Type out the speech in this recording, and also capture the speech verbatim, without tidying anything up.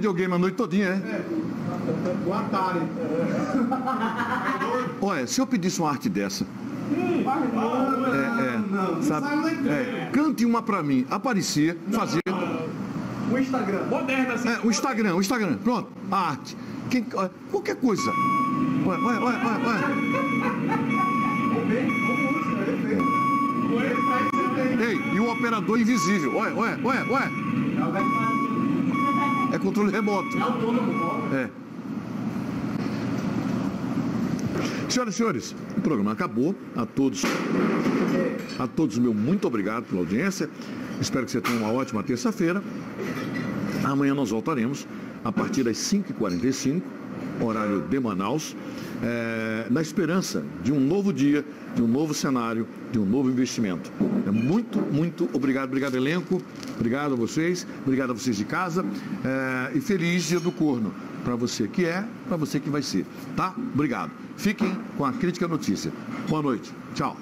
videogame a noite todinha, né? É, o Atari. Olha, se eu pedisse uma arte dessa... Hum, é, é, não, não sabe, não é, cante uma pra mim, aparecia, não, fazia... Não, não. O Instagram, moderna assim. É, o Instagram, o Instagram, pronto, a arte. Quem, olha, qualquer coisa. Olha, olha, olha, olha. Ei, e o operador invisível, olha, olha, olha, olha. É controle remoto. É autônomo. É. Senhoras e senhores, o programa acabou. A todos, a todos meu muito obrigado pela audiência. Espero que você tenha uma ótima terça-feira. Amanhã nós voltaremos a partir das cinco e quarenta e cinco, horário de Manaus, é, na esperança de um novo dia, de um novo cenário, de um novo investimento. É muito, muito obrigado. Obrigado, elenco. Obrigado a vocês. Obrigado a vocês de casa. É, e feliz Dia do Corno. Para você que é, para você que vai ser, tá? Obrigado. Fiquem com a Crítica Notícia. Boa noite. Tchau.